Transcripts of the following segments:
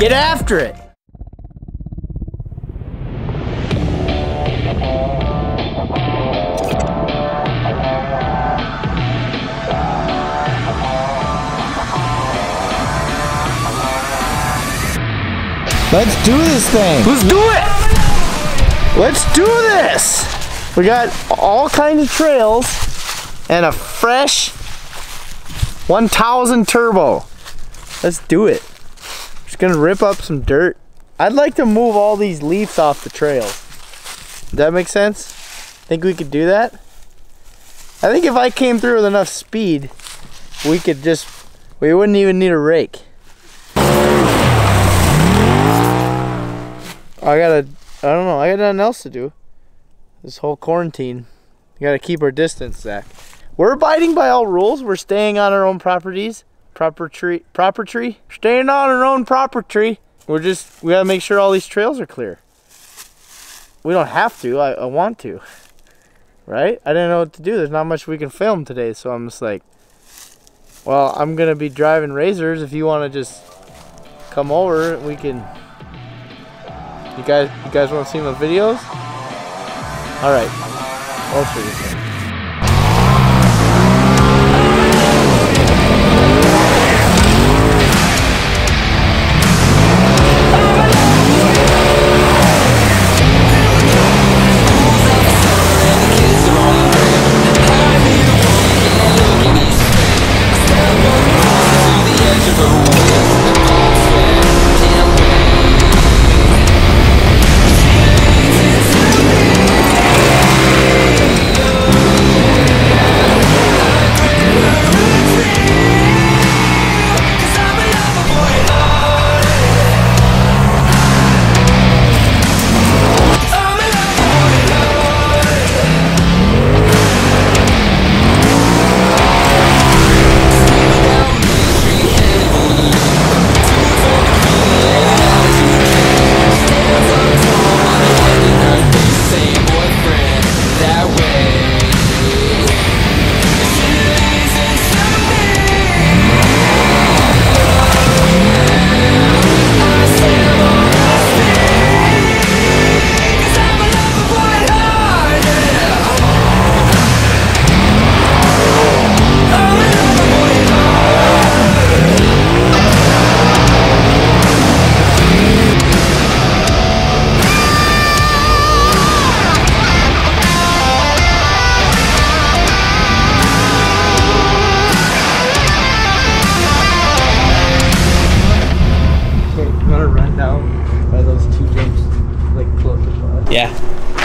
Get after it. Let's do this thing. Let's do it. Let's do this. We got all kinds of trails and a fresh 1000 turbo. Let's do it. Just gonna rip up some dirt. I'd like to move all these leaves off the trails. Does that make sense? Think we could do that? I think if I came through with enough speed, we could just, we wouldn't even need a rake. I don't know, I got nothing else to do. This whole quarantine. You gotta keep our distance, Zach. We're abiding by all rules. We're staying on our own properties. Proper tree. Staying on our own proper tree. We gotta make sure all these trails are clear. We don't have to, I want to. Right? I didn't know what to do. There's not much we can film today, so I'm just like, well, I'm gonna be driving RZRs. If you wanna just come over, we can. You guys want to see my videos? All right, I'll show you things.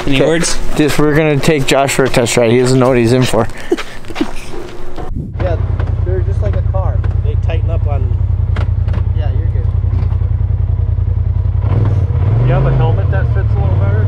Any words? Just, we're gonna take Josh for a test ride. He doesn't know what he's in for. Yeah, they're just like a car. They tighten up on. Yeah, you're good. You have a helmet that fits a little better.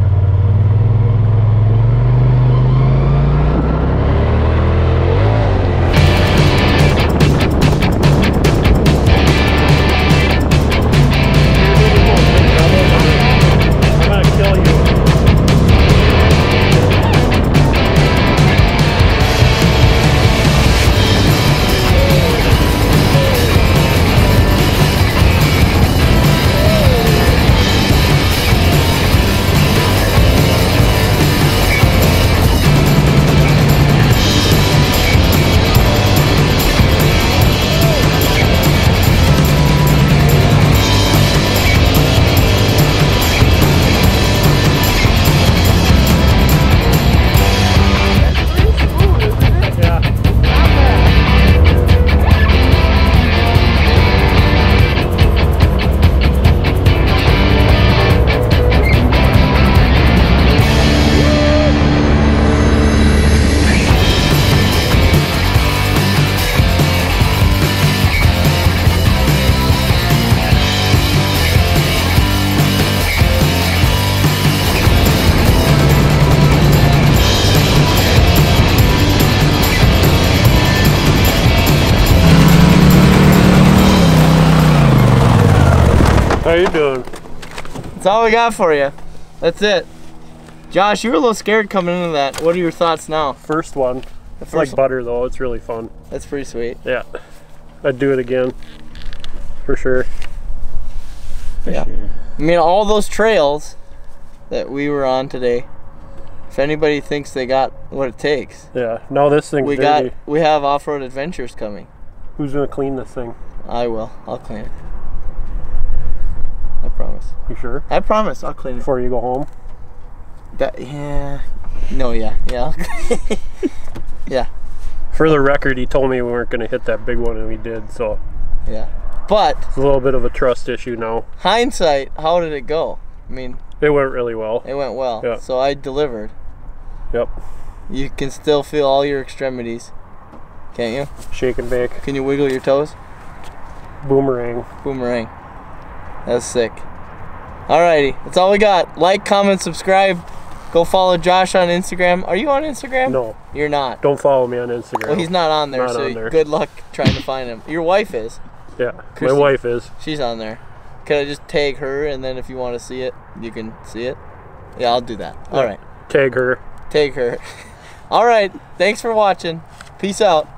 How are you doing? That's all we got for you. That's it. Josh, you were a little scared coming into that. What are your thoughts now? First one. It's like butter though. It's really fun. That's pretty sweet. Yeah. I'd do it again. For sure. for sure. I mean, all those trails that we were on today, if anybody thinks they got what it takes. Yeah, no, this thing's dirty. We have off-road adventures coming. Who's going to clean this thing? I will. I'll clean it. I promise. You sure? I promise. I'll clean it. Before you go home? That, yeah. No, yeah. Yeah. Yeah. For the record, he told me we weren't going to hit that big one, and we did, so. Yeah. But. It's a little bit of a trust issue now. Hindsight, how did it go? I mean. It went really well. It went well. Yeah. So I delivered. Yep. You can still feel all your extremities, can't you? Shake and bake. Can you wiggle your toes? Boomerang. Boomerang. That's sick. Alrighty, that's all we got. Like, comment, subscribe. Go follow Josh on Instagram. Are you on Instagram? No. You're not. Don't follow me on Instagram. Well, he's not on there, so good luck trying to find him. Your wife is. Yeah, Christy, my wife is. She's on there. Can I just tag her, and then if you want to see it, you can see it? Yeah, I'll do that. All right. Tag her. Tag her. All right. Thanks for watching. Peace out.